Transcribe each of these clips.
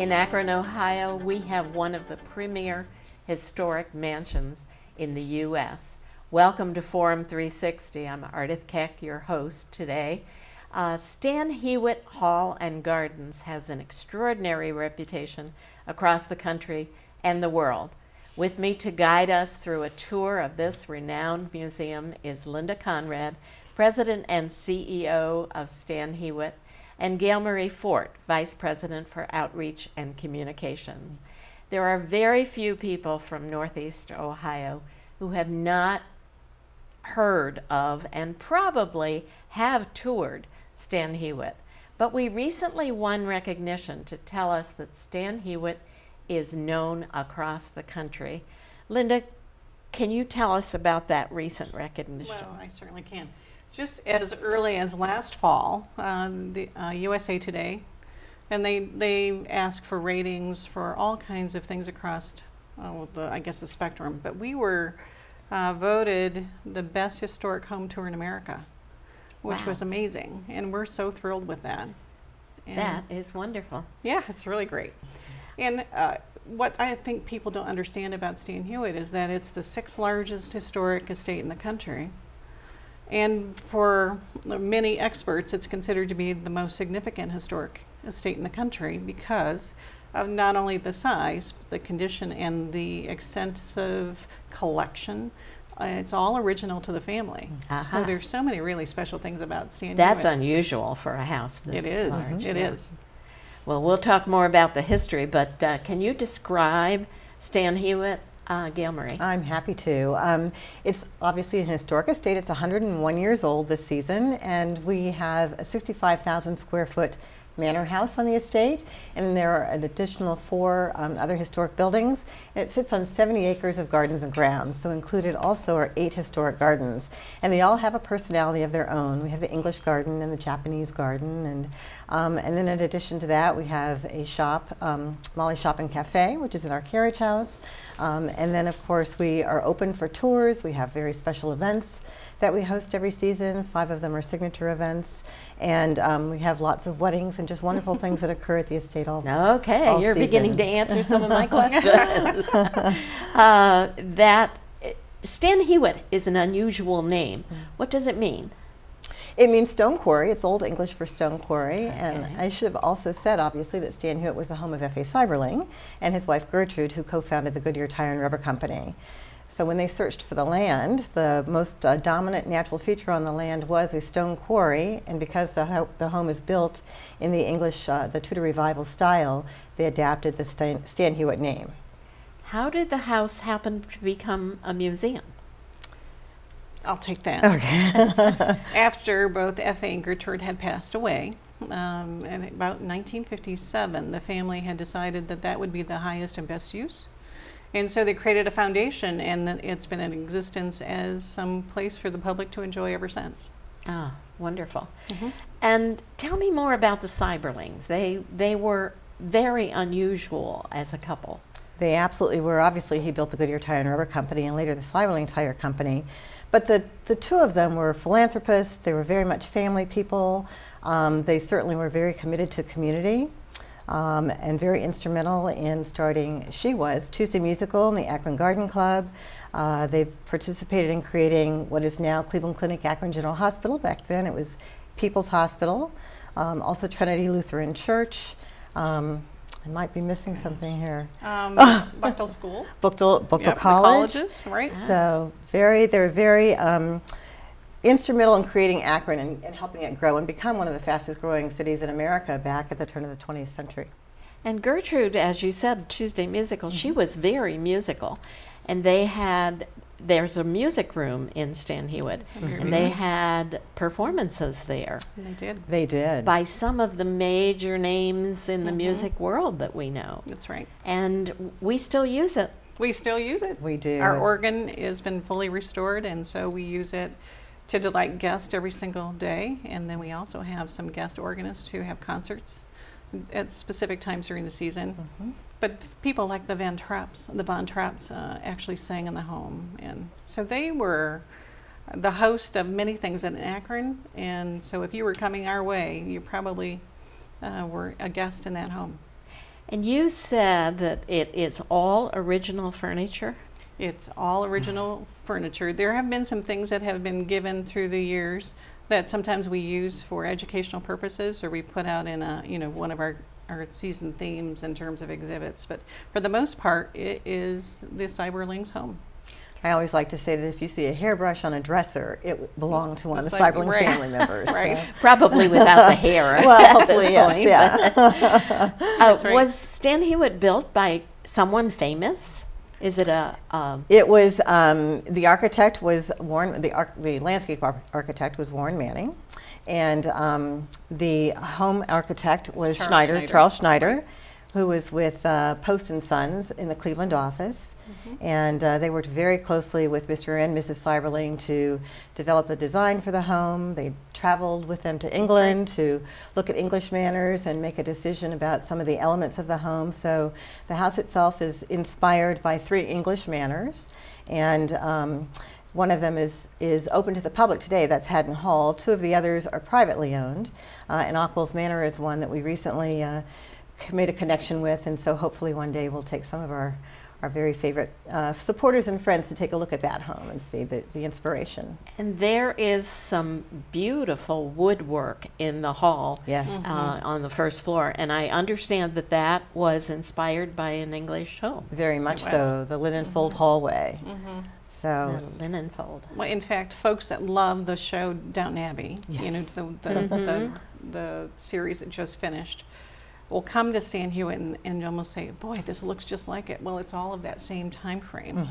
In Akron, Ohio, we have one of the premier historic mansions in the U.S. Welcome to Forum 360. I'm Ardith Keck, your host today. Stan Hywet Hall and Gardens has an extraordinary reputation across the country and the world. With me to guide us through a tour of this renowned museum is Linda Conrad, President and CEO of Stan Hywet, and Gailmarie Fort, Vice President for Outreach and Communications. There are very few people from Northeast Ohio who have not heard of and probably have toured Stan Hywet. But we recently won recognition to tell us that Stan Hywet is known across the country. Linda, can you tell us about that recent recognition? Well, I certainly can. Just as early as last fall, USA Today, and they ask for ratings for all kinds of things across, I guess, the spectrum. But we were voted the best historic home tour in America, which wow. was amazing, and we're so thrilled with that. And that is wonderful. Yeah, it's really great. And what I think people don't understand about Stan Hywet is that it's the 6th largest historic estate in the country. And for many experts, it's considered to be the most significant historic estate in the country because of not only the size, but the condition and the extensive collection. It's all original to the family. Uh-huh. So there's so many really special things about Stan Hywet. That's unusual for a house this large. It is. Mm-hmm. It is. Well, we'll talk more about the history, but can you describe Stan Hywet? Gailmarie. I'm happy to. It's obviously an historic estate. It's 101 years old this season, and we have a 65,000 square foot manor house on the estate, and there are an additional 4 other historic buildings. And it sits on 70 acres of gardens and grounds, so included also are 8 historic gardens, and they all have a personality of their own. We have the English garden and the Japanese garden, and then in addition to that, we have a shop, Molly Shop and Cafe, which is in our carriage house. And then, of course, we are open for tours. We have very special events that we host every season. 5 of them are signature events. And we have lots of weddings and just wonderful things that occur at the estate all you're season. Beginning to answer some of my questions. Stan Hywet is an unusual name. What does it mean? It means stone quarry. It's Old English for stone quarry. Okay. And I should have also said, obviously, that Stan Hywet was the home of F.A. Seiberling and his wife Gertrude, who co-founded the Goodyear Tire and Rubber Company. So when they searched for the land, the most dominant natural feature on the land was a stone quarry. And because the home is built in the English, the Tudor Revival style, they adapted the Stan Hywet name. How did the house happen to become a museum? I'll take that. Okay. After both F.A. and Gertrude had passed away, and about 1957, the family had decided that that would be the highest and best use. And so they created a foundation, and it's been in existence as some place for the public to enjoy ever since. Ah, wonderful. Mm-hmm. And tell me more about the Seiberlings. They were very unusual as a couple. They absolutely were. Obviously, he built the Goodyear Tire and Rubber Company and later the Seiberling Tire Company. But the 2 of them were philanthropists. They were very much family people. They certainly were very committed to community and very instrumental in starting, Tuesday Musical and the Akron Garden Club. They participated in creating what is now Cleveland Clinic Akron General Hospital. Back then it was People's Hospital. Also Trinity Lutheran Church. I might be missing something here. Buchtel School. Buchtel yep, College. Colleges, right. So they were very instrumental in creating Akron and helping it grow and become one of the fastest growing cities in America back at the turn of the 20th century. And Gertrude, as you said, Tuesday Musical, she was very musical. And they had, there's a music room in Stan Hywet, and they had performances there. They did. They did. By some of the major names in the music world that we know. That's right. And we still use it. We still use it. We do. Our organ has been fully restored, and so we use it to delight guests every single day. And then we also have some guest organists who have concerts at specific times during the season. Mm-hmm. But people like the Von Trapps actually sang in the home. And so they were the host of many things in Akron. And so if you were coming our way, you probably were a guest in that home. And you said that it is all original furniture? It's all original furniture. There have been some things that have been given through the years that sometimes we use for educational purposes, or we put out in a, you know, one of our season themes in terms of exhibits. But for the most part, it is the Seiberling's home. I always like to say that if you see a hairbrush on a dresser, it belonged to one of the Seiberling family members. Right. So. Probably without the hair. Well, hopefully, yes, yeah. Right. Was Stan Hywet built by someone famous? Is it a? It was the architect was Warren. The landscape architect was Warren Manning, and the home architect was Charles Schneider. Who was with Post and Sons in the Cleveland office, and they worked very closely with Mr. and Mrs. Seiberling to develop the design for the home. They traveled with them to England to look at English manners and make a decision about some of the elements of the home. So the house itself is inspired by 3 English manners, and one of them is open to the public today, that's Haddon Hall. 2 of the others are privately owned, and Ockwell's Manor is one that we recently made a connection with, and so hopefully one day we'll take some of our very favorite supporters and friends to take a look at that home and see the inspiration. And there is some beautiful woodwork in the hall, on the first floor, and I understand that that was inspired by an English home. Very much so, the linenfold hallway. So the linenfold. Well, in fact, folks that love the show Downton Abbey, you know, the series that just finished, will come to Stan Hywet and almost say, boy, this looks just like it. Well, it's all of that same time frame.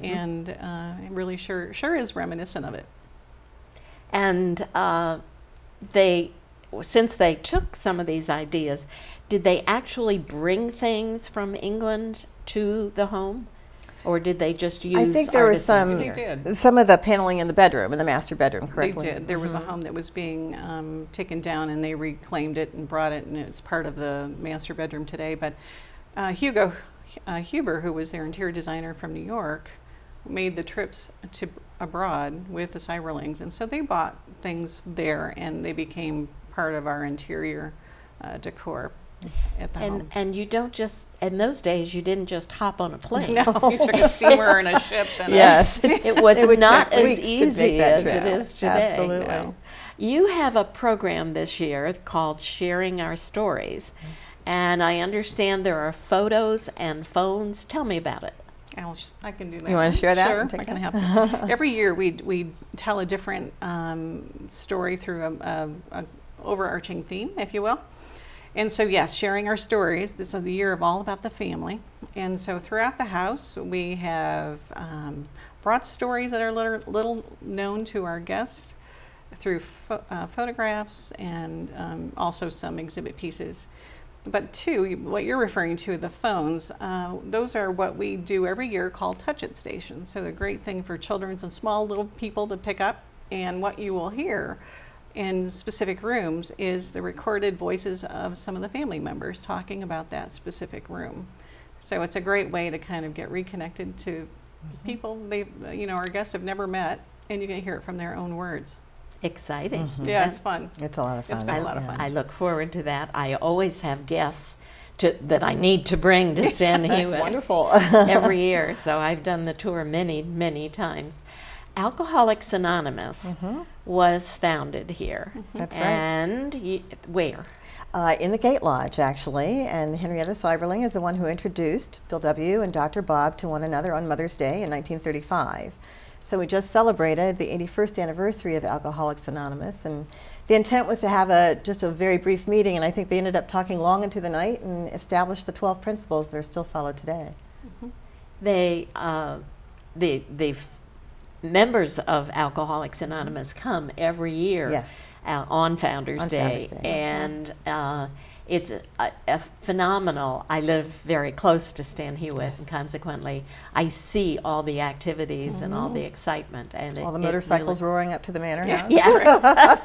And it really sure is reminiscent of it. And since they took some of these ideas, did they actually bring things from England to the home? Or did they just use? I think there was some of the paneling in the bedroom, in the master bedroom, correctly? They did. There was a home that was being taken down, and they reclaimed it and brought it, and it's part of the master bedroom today. But Hugo Huber, who was their interior designer from New York, made the trips to abroad with the Seiberlings, and so they bought things there, and they became part of our interior decor. At the home. And you don't just, in those days, you didn't just hop on a plane. No, you took a steamer and a ship. And it was not as easy as it is today. Absolutely. No. You have a program this year called Sharing Our Stories, and I understand there are photos and phones. Tell me about it. I can do that. You want to share that? Sure, I can help. Every year we tell a different story through a overarching theme, if you will. And so, yes, sharing our stories. This is the year of all about the family. And so throughout the house, we have brought stories that are little known to our guests through photographs and also some exhibit pieces. But 2, what you're referring to, the phones, those are what we do every year called touch-it stations. So they're a great thing for children and small little people to pick up. And what you will hear in specific rooms is the recorded voices of some of the family members talking about that specific room. So it's a great way to kind of get reconnected to people our guests have never met, and you can hear it from their own words. Exciting. Yeah, it's fun. It's a lot of fun. It's been a lot of fun. I look forward to that. I always have guests that I need to bring to Stan Hywet. That's wonderful. Every year, so I've done the tour many, many times. Alcoholics Anonymous was founded here. That's right. And where? In the Gate Lodge, actually, and Henrietta Seiberling is the one who introduced Bill W. and Dr. Bob to one another on Mother's Day in 1935. So we just celebrated the 81st anniversary of Alcoholics Anonymous, and the intent was to have just a very brief meeting, and I think they ended up talking long into the night and established the 12 principles that are still followed today. They, they've members of Alcoholics Anonymous come every year on Founders Day, and it's a phenomenal. I live very close to Stan Hywet, and consequently, I see all the activities and all the excitement, and all the motorcycles really roaring up to the manor house.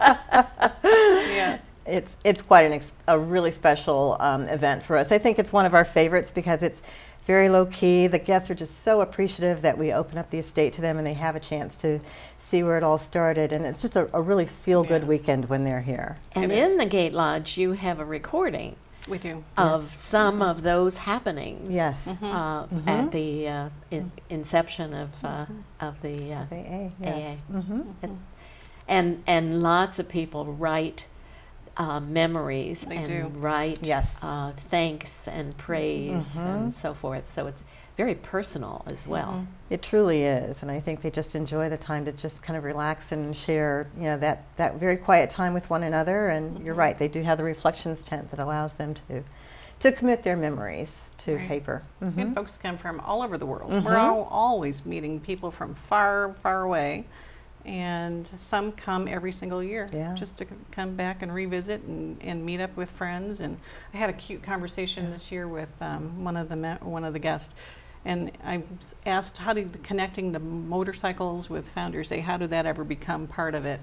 It's quite a really special event for us. I think it's one of our favorites because it's very low key. The guests are just so appreciative that we open up the estate to them and they have a chance to see where it all started. And it's just a really feel good weekend when they're here. And in the Gate Lodge, you have a recording We do. Of yes. some mm-hmm. of those happenings. Yes. Mm-hmm. Mm-hmm. At the inception of the AA. Yes. AA. Mm-hmm. And lots of people write memories they and do. Write yes. Thanks and praise mm-hmm. and so forth. So it's very personal as well. Mm-hmm. It truly is, and I think they just enjoy the time to just kind of relax and share, you know, that very quiet time with one another. And mm-hmm. you're right, they do have the reflections tent that allows them to commit their memories to right. paper. Mm-hmm. And folks come from all over the world. Mm-hmm. We're always meeting people from far, far away. And some come every single year yeah. just to come back and revisit and meet up with friends. And I had a cute conversation yeah. this year with one of the guests, and I asked, how did connecting the motorcycles with Founders Day, how did that ever become part of it?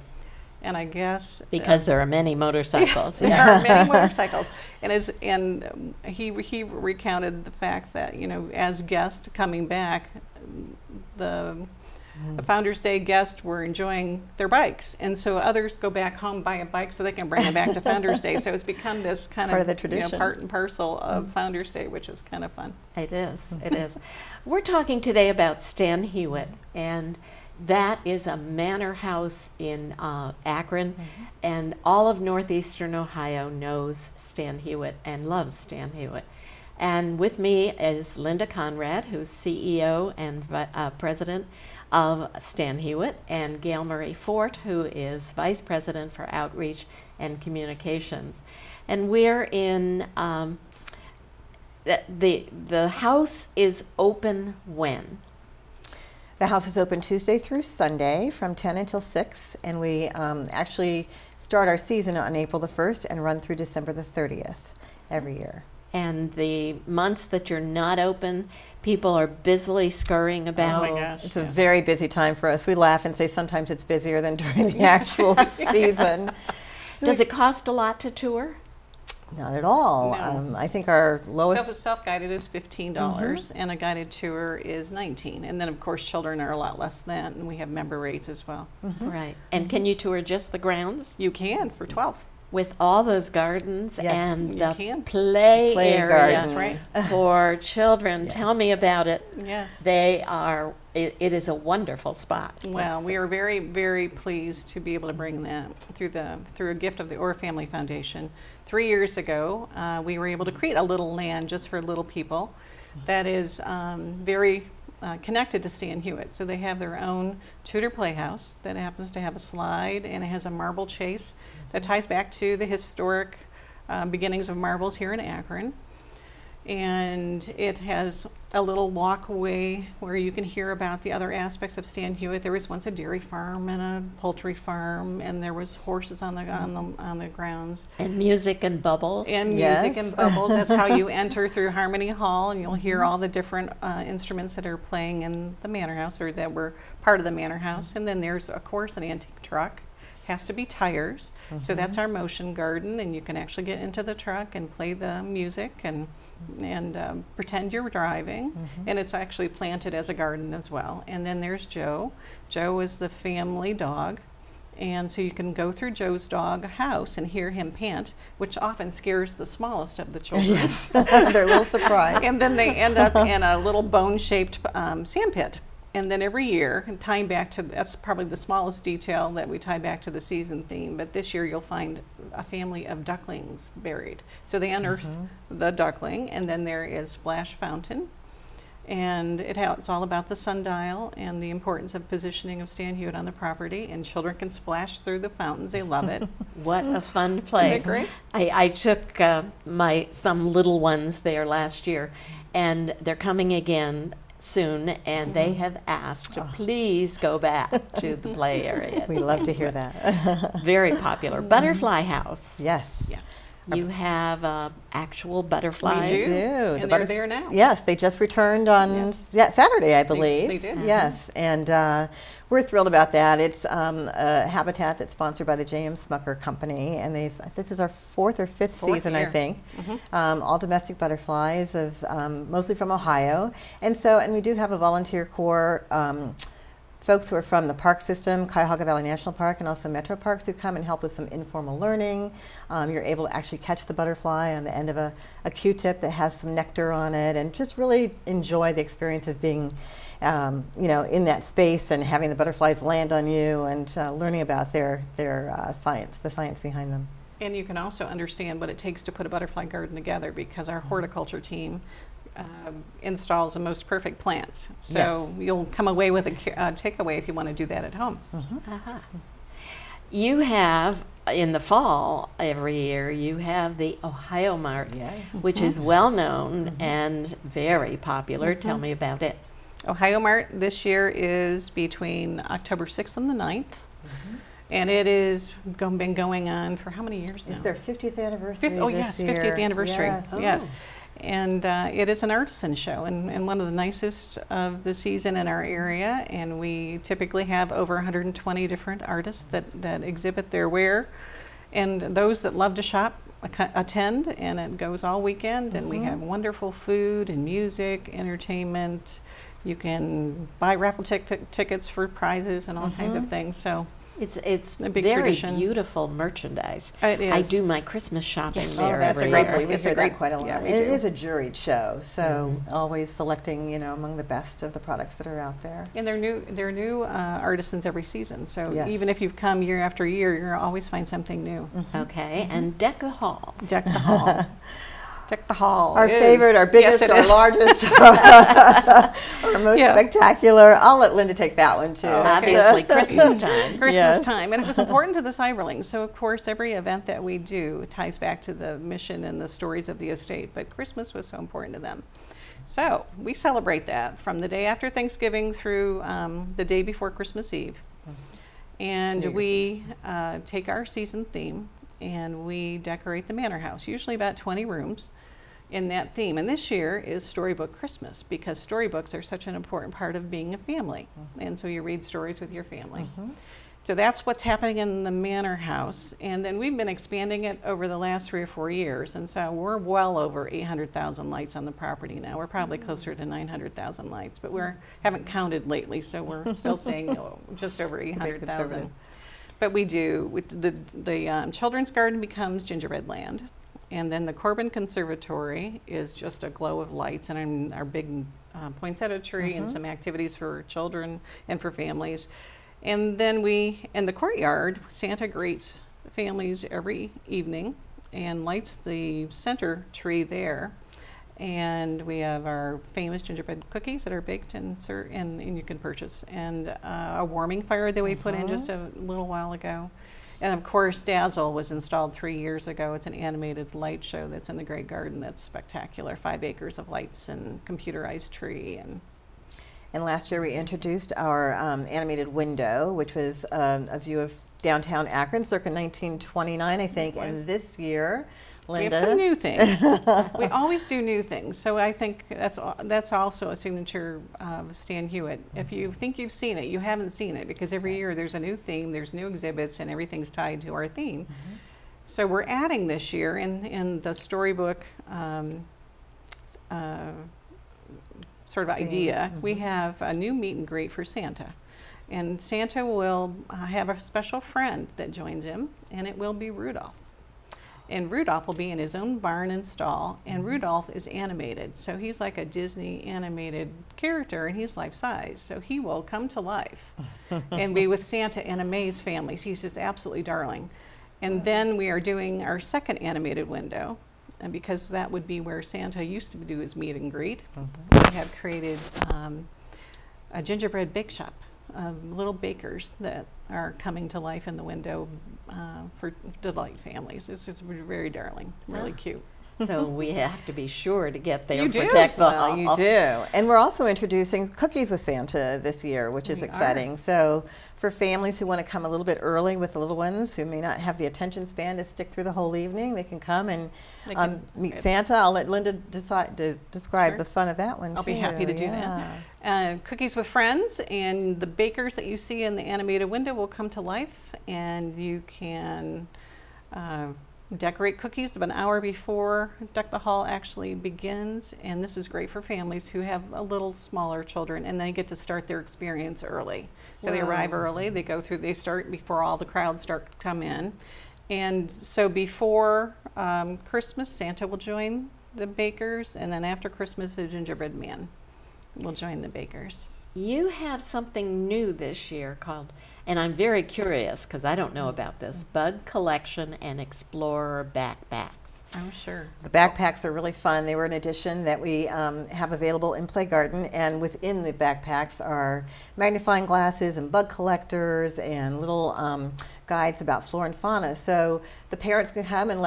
And I guess because there are many motorcycles. Yeah, there are many motorcycles. And he recounted the fact that, you know, as guests coming back, the Founders Day guests were enjoying their bikes, and so others go back home, buy a bike so they can bring it back to Founders Day. So it's become this kind part of the tradition, you know, part and parcel of mm-hmm. Founders Day, which is kind of fun. It is, mm-hmm. it is. We're talking today about Stan Hywet, and that is a manor house in Akron, mm-hmm. and all of northeastern Ohio knows Stan Hywet and loves Stan Hywet. And with me is Linda Conrad, who's CEO and president of Stan Hywet, and Gailmarie Fort, who is Vice President for Outreach and Communications. And we're in, the house is open when? The house is open Tuesday through Sunday from 10 until 6, and we actually start our season on April the 1st and run through December the 30th every year. And the months that you're not open, people are busily scurrying about. Oh my gosh, it's yes. a very busy time for us. We laugh and say sometimes it's busier than during the actual season. Does it cost a lot to tour? Not at all. No. I think our lowest self-guided is $15 mm-hmm. and a guided tour is $19. And then of course children are a lot less than, and we have member rates as well. Mm-hmm. Right. And can you tour just the grounds? You can for $12. With all those gardens yes, and the play area right. for children. Yes. Tell me about it. Yes. They are, it is a wonderful spot. Well, we are very, very pleased to be able to bring that through a gift of the Orr Family Foundation. 3 years ago, we were able to create a little land just for little people that is very connected to Stan Hywet. So they have their own Tudor playhouse that happens to have a slide, and it has a marble chase that ties back to the historic beginnings of marbles here in Akron. And it has a little walkway where you can hear about the other aspects of Stan Hywet. There was once a dairy farm and a poultry farm, and there was horses on the grounds. And music and bubbles. And yes. music and bubbles. That's how you enter through Harmony Hall, and you'll hear all the different instruments that are playing in the manor house, or that were part of the manor house. And then there's, of course, an antique truck. Has to be tires. Mm-hmm. So that's our motion garden, and you can actually get into the truck and play the music and pretend you're driving. Mm-hmm. And it's actually planted as a garden as well. And then there's Joe. Joe is the family dog. And so you can go through Joe's dog house and hear him pant, which often scares the smallest of the children. Yes, they're a little surprised. And then they end up in a little bone-shaped sandpit. And then every year, and tying back to, that's probably the smallest detail that we tie back to the season theme, but this year you'll find a family of ducklings buried. So they unearthed mm-hmm. the duckling, and then there is Splash Fountain, and it's all about the sundial and the importance of positioning of Stan Hywet on the property, and children can splash through the fountains. They love it. What a fun place. Isn't it great? I took some little ones there last year, and they're coming again soon, and they have asked to please go back to the play area. We love to hear that. Very popular. Butterfly House. Yes. Yes. You have actual butterflies. We do. And they're there now. Yes, they just returned on Saturday, I believe. They did. Yes, and we're thrilled about that. It's a habitat that's sponsored by the J.M. Smucker Company, and this is our fourth season, year. I think. Mm-hmm. All domestic butterflies, mostly from Ohio, and we do have a volunteer corps folks who are from the park system, Cuyahoga Valley National Park, and also Metro Parks, who come and help with some informal learning. You're able to actually catch the butterfly on the end of a Q-tip that has some nectar on it, and just really enjoy the experience of being in that space and having the butterflies land on you, and learning about their science, the science behind them. And you can also understand what it takes to put a butterfly garden together, because our horticulture team installs the most perfect plants. So yes, you'll come away with a takeaway if you want to do that at home. Mm-hmm. Uh-huh. You have, in the fall every year, you have the Ohio Mart, yes, which is well known mm-hmm. and very popular. Mm-hmm. Tell me about it. Ohio Mart this year is between October 6th and the 9th. Mm-hmm. And it has been going on for how many years now? It's their 50th anniversary. This year. 50th anniversary. Yes. Oh. Yes. And it is an artisan show, and one of the nicest of the season in our area. And we typically have over 120 different artists that exhibit their wear. And those that love to shop attend, and it goes all weekend. Mm-hmm. And we have wonderful food and music, entertainment. You can buy raffle tickets for prizes and all mm-hmm. kinds of things. So. It's very tradition. Beautiful merchandise. It is. I do my Christmas shopping yes. there every year. We hear that quite a lot. Yeah, and it is a juried show, so mm-hmm. always selecting among the best of the products that are out there. And they're new artisans every season, so yes. even if you've come year after year, you're gonna always find something new. Mm-hmm. Okay, mm-hmm. and Decca Hall. Decca Hall. Decca Hall. Our favorite, our biggest, yes, our largest, our most yeah. spectacular. I'll let Linda take that one too. Oh, obviously, Christmas time. Christmas yes. time, and it was important to the Seiberlings. So, of course, every event that we do ties back to the mission and the stories of the estate. But Christmas was so important to them, so we celebrate that from the day after Thanksgiving through the day before Christmas Eve, and we take our season theme. And we decorate the manor house, usually about 20 rooms in that theme. And this year is Storybook Christmas, because storybooks are such an important part of being a family. Mm-hmm. And so you read stories with your family. Mm-hmm. So that's what's happening in the manor house. And then we've been expanding it over the last 3 or 4 years. And so we're well over 800,000 lights on the property now. We're probably mm-hmm. closer to 900,000 lights, but we haven't counted lately. So we're still saying just over 800,000. But we do, with the Children's Garden becomes Gingerbread Land. And then the Corbin Conservatory is just a glow of lights, and our big poinsettia tree mm-hmm. and some activities for children and for families. And then in the courtyard, Santa greets families every evening and lights the center tree there. And we have our famous gingerbread cookies that are baked and you can purchase, and a warming fire that we put in just a little while ago. And of course, Dazzle was installed 3 years ago. It's an animated light show that's in the Great Garden that's spectacular. 5 acres of lights and computerized tree. And last year we introduced our animated window, which was a view of downtown Akron circa 1929, I think, and this year Linda. We have some new things. We always do new things, so I think that's also a signature of Stan Hywet. If you think you've seen it, you haven't seen it, because every year there's a new theme, there's new exhibits, and everything's tied to our theme. Mm-hmm. So we're adding this year in the storybook sort of idea, mm-hmm. we have a new meet and greet for Santa. And Santa will have a special friend that joins him, and it will be Rudolph. And Rudolph will be in his own barn and stall, and Rudolph is animated. So he's like a Disney animated character, and he's life size. So he will come to life and be with Santa and amaze families. He's just absolutely darling. And then we are doing our second animated window, and because that would be where Santa used to do his meet and greet. Mm-hmm. We have created a gingerbread bake shop. Little bakers that are coming to life in the window for delight families. It's just very darling, really cute. So we have to be sure to get there. You do. Well, you do. And we're also introducing Cookies with Santa this year, which is exciting. So for families who want to come a little bit early with the little ones who may not have the attention span to stick through the whole evening, they can come and meet Santa. I'll let Linda describe the fun of that one, too. I'll be happy to do that. Cookies with Friends, and the bakers that you see in the animated window will come to life, and you can Decorate cookies about an hour before Decca Hall actually begins, and this is great for families who have a little smaller children, and they get to start their experience early. So they arrive early, they go through, they start before all the crowds start to come in. And so before Christmas, Santa will join the bakers, and then after Christmas, the gingerbread man will join the bakers. You have something new this year called, and I'm very curious because I don't know about this, Bug Collection and Explorer Backpacks. I'm sure. The backpacks are really fun. They were an addition that we have available in Play Garden, and within the backpacks are magnifying glasses and bug collectors and little guides about flora and fauna. So the parents can come and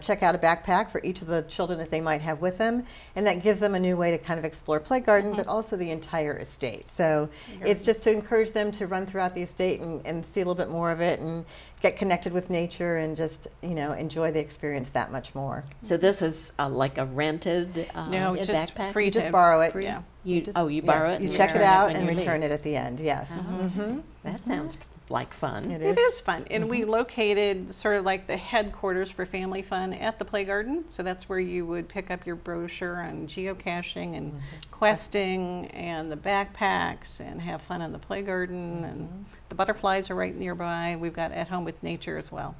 check out a backpack for each of the children that they might have with them, and that gives them a new way to kind of explore Play Garden, but also the entire estate. So it's just to encourage them to run throughout the estate and see a little bit more of it and get connected with nature and just, you know, enjoy the experience that much more. So this is like a rented no, just backpack? Free. You just borrow it. Free. Yeah. You borrow it? You check it out and return it at the end, yes. That sounds like fun. It is fun. And we located sort of like the headquarters for Family Fun at the Play Garden. So that's where you would pick up your brochure on geocaching and questing and the backpacks and have fun on the Play Garden. And the butterflies are right nearby. We've got At Home with Nature as well.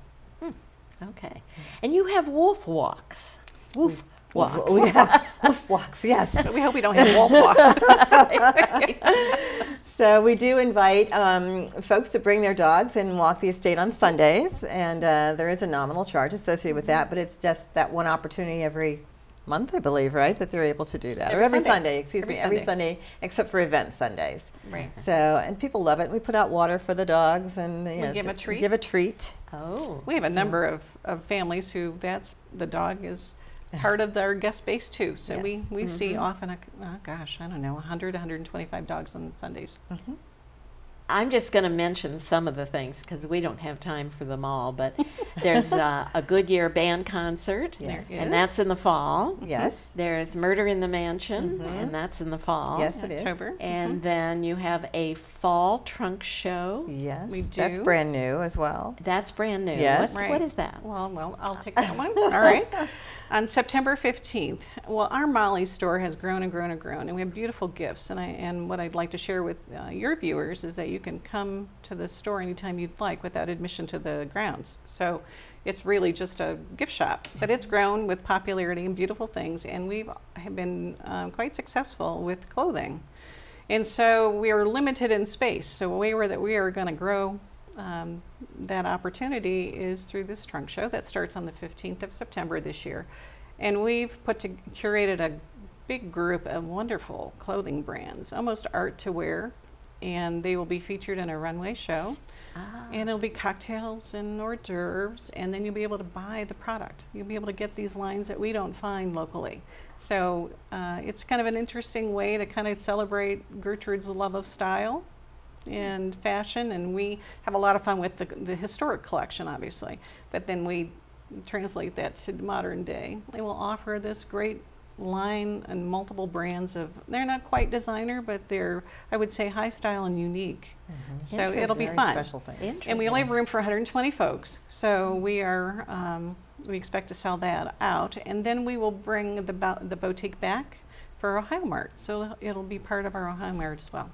Okay. And you have wolf walks. Wolf walks, yes. So we hope we don't have wolf walks. So we do invite folks to bring their dogs and walk the estate on Sundays, and there is a nominal charge associated with that, but it's just that one opportunity every month, I believe, right, that they're able to do that. Every Sunday, except for event Sundays. Right. So, and people love it. We put out water for the dogs and give a treat. Oh. We have a number of families who the dog is part of their guest base too, so we see often, gosh, I don't know, 100, 125 dogs on Sundays. I'm just going to mention some of the things because we don't have time for them all, but there's a Goodyear band concert, and that's in the fall. Yes. There's Murder in the Mansion, and that's in the fall. Yes, it is. October. And then you have a fall trunk show. Yes, we do. That's brand new as well. That's brand new. Yes. What is that? Well, I'll take that one. All right. On September 15th, well, our Molly's store has grown and grown and grown, and we have beautiful gifts. And what I'd like to share with your viewers is that you can come to the store anytime you'd like without admission to the grounds. So it's really just a gift shop, but it's grown with popularity and beautiful things, and we have been quite successful with clothing. And so we are limited in space, so a way that we are going to grow that opportunity is through this trunk show that starts on the 15th of September this year. And we've curated a big group of wonderful clothing brands, almost art to wear, and they will be featured in a runway show. And it'll be cocktails and hors d'oeuvres, and then you'll be able to buy the product. You'll be able to get these lines that we don't find locally. So it's kind of an interesting way to kind of celebrate Gertrude's love of style and fashion, and we have a lot of fun with the historic collection, obviously, but then we translate that to modern day. They will offer this great line and multiple brands of, they're not quite designer, but they're, I would say, high style and unique. So it'll be fun. Special things. And we only have room for 120 folks, so we are, we expect to sell that out, and then we will bring the boutique back for Ohio Mart, so it'll be part of our Ohio Mart as well.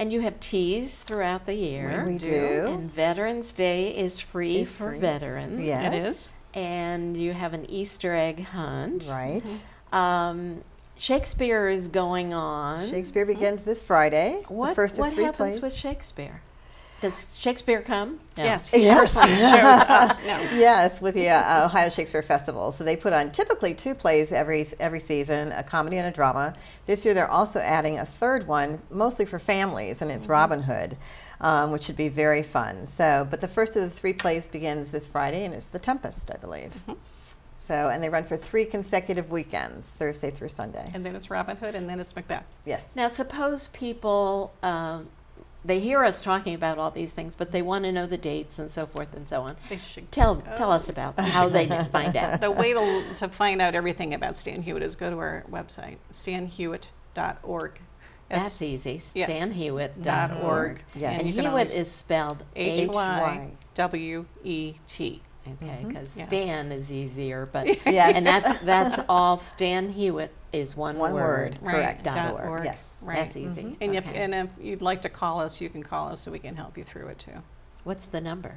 And you have teas throughout the year. We do. And Veterans Day is free for veterans. Yes. It is. And you have an Easter egg hunt. Right. Shakespeare is going on. Shakespeare begins this Friday. The first of three plays. What happens with Shakespeare? Does Shakespeare come? No. Yes. Yes, with the Ohio Shakespeare Festival. So they put on typically 2 plays every season, a comedy and a drama. This year they're also adding a third one, mostly for families, and it's Robin Hood, which should be very fun. So, but the first of the 3 plays begins this Friday, and it's The Tempest, I believe. So, and they run for 3 consecutive weekends, Thursday through Sunday. And then it's Robin Hood, and then it's Macbeth. Yes. Now, suppose people... they hear us talking about all these things, but they want to know the dates and so forth and so on. They should tell us about how they find out. The way to find out everything about Stan Hywet is go to our website, stanhywet.org. That's easy. Yes. StanHywet.org. Yes. And Hywet is spelled H-Y-W-E-T. okay, because Stan is easier, but and that's all. Stan Hywet is one word, correct? .org. Yes, right. That's easy. And if you'd like to call us, you can call us so we can help you through it too. What's the number?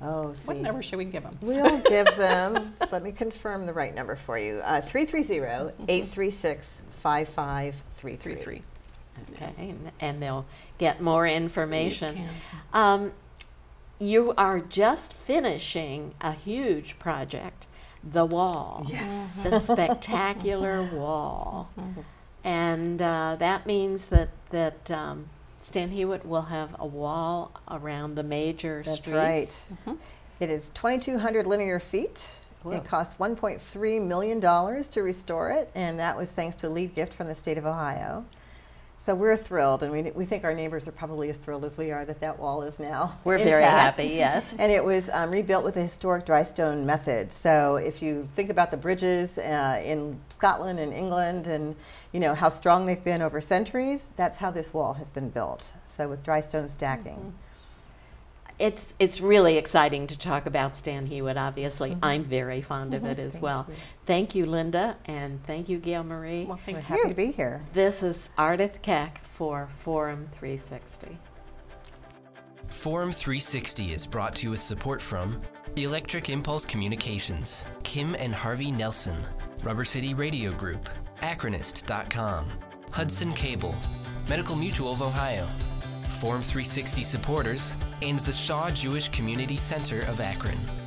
Oh, see. What number should we give them? We'll give them, let me confirm the right number for you, 330-836-5533. Okay, and they'll get more information. You are just finishing a huge project, the wall. Yes. The spectacular wall. And that means that Stan Hywet will have a wall around the major streets. That's right. It is 2,200 linear feet. Whoa. It cost $1.3 million to restore it, and that was thanks to a lead gift from the state of Ohio. So we're thrilled, and we think our neighbors are probably as thrilled as we are that that wall is now intact. Very happy, yes. And it was rebuilt with a historic dry stone method. So if you think about the bridges in Scotland and England, and you know how strong they've been over centuries, that's how this wall has been built. So with dry stone stacking. It's really exciting to talk about Stan Hywet, obviously. I'm very fond of it as well. Thank you, Linda, and thank you, Gailmarie. Well, thank you. Happy to be here. This is Ardith Keck for Forum 360. Forum 360 is brought to you with support from Electric Impulse Communications, Kim and Harvey Nelson, Rubber City Radio Group, Akronist.com, Hudson Cable, Medical Mutual of Ohio, Forum 360 supporters, and the Shaw Jewish Community Center of Akron.